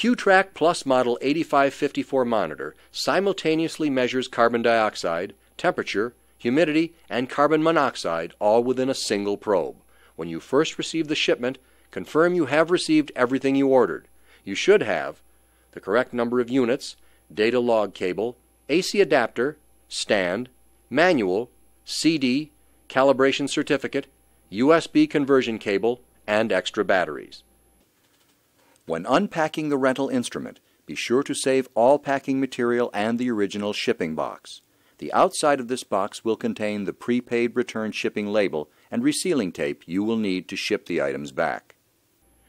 Q-Track Plus Model 8554 monitor simultaneously measures carbon dioxide, temperature, humidity, and carbon monoxide all within a single probe. When you first receive the shipment, confirm you have received everything you ordered. You should have the correct number of units, data log cable, AC adapter, stand, manual, CD, calibration certificate, USB conversion cable, and extra batteries. When unpacking the rental instrument, be sure to save all packing material and the original shipping box. The outside of this box will contain the prepaid return shipping label and resealing tape you will need to ship the items back.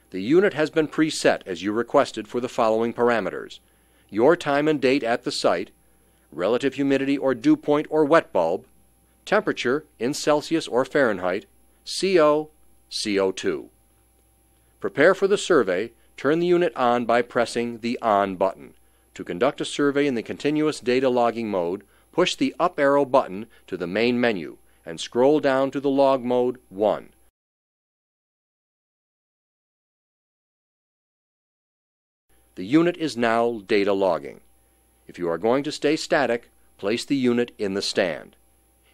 The unit has been preset as you requested for the following parameters: your time and date at the site, relative humidity or dew point or wet bulb, temperature in Celsius or Fahrenheit, CO, CO2. Prepare for the survey. Turn the unit on by pressing the on button. To conduct a survey in the continuous data logging mode, push the up arrow button to the main menu and scroll down to the log mode 1. The unit is now data logging. If you are going to stay static, place the unit in the stand.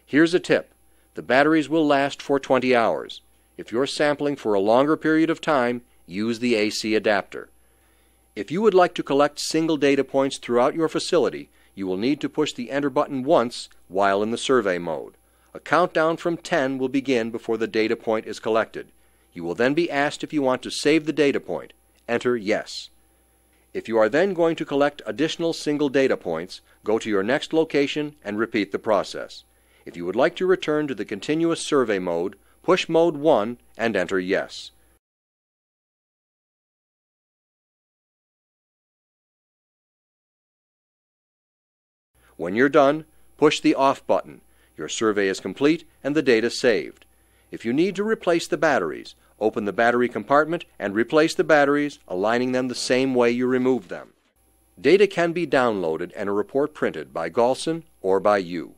Here's a tip: the batteries will last for 20 hours. If you're sampling for a longer period of time, use the AC adapter. If you would like to collect single data points throughout your facility, you will need to push the enter button once while in the survey mode. A countdown from 10 will begin before the data point is collected. You will then be asked if you want to save the data point. Enter yes. If you are then going to collect additional single data points, go to your next location and repeat the process. If you would like to return to the continuous survey mode, push mode 1 and enter yes. When you're done, push the off button. Your survey is complete and the data saved. If you need to replace the batteries, open the battery compartment and replace the batteries, aligning them the same way you removed them. Data can be downloaded and a report printed by Galson or by you.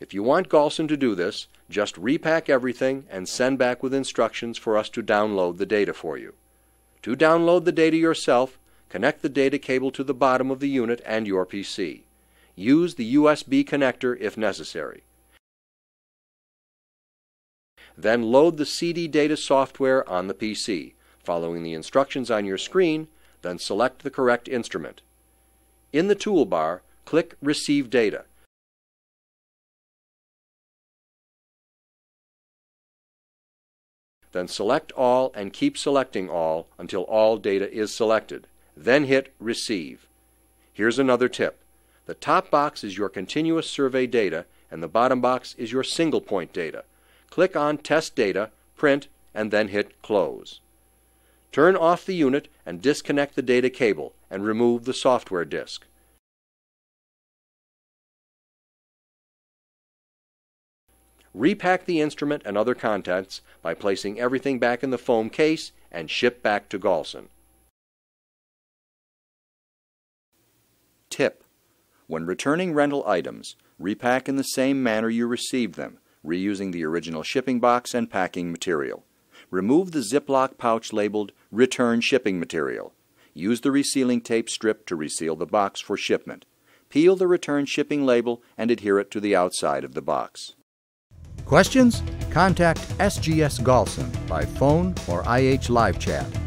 If you want Galson to do this, just repack everything and send back with instructions for us to download the data for you. To download the data yourself, connect the data cable to the bottom of the unit and your PC. Use the USB connector if necessary. Then load the CD data software on the PC, following the instructions on your screen, then select the correct instrument. In the toolbar, click Receive Data. Then select all and keep selecting all until all data is selected. Then hit Receive. Here's another tip. The top box is your continuous survey data and the bottom box is your single point data. Click on Test Data, Print, and then hit Close. Turn off the unit and disconnect the data cable and remove the software disk. Repack the instrument and other contents by placing everything back in the foam case and ship back to Galson. Tip: when returning rental items, repack in the same manner you received them, reusing the original shipping box and packing material. Remove the Ziploc pouch labeled Return Shipping Material. Use the resealing tape strip to reseal the box for shipment. Peel the return shipping label and adhere it to the outside of the box. Questions? Contact SGS Galson by phone or IH Live Chat.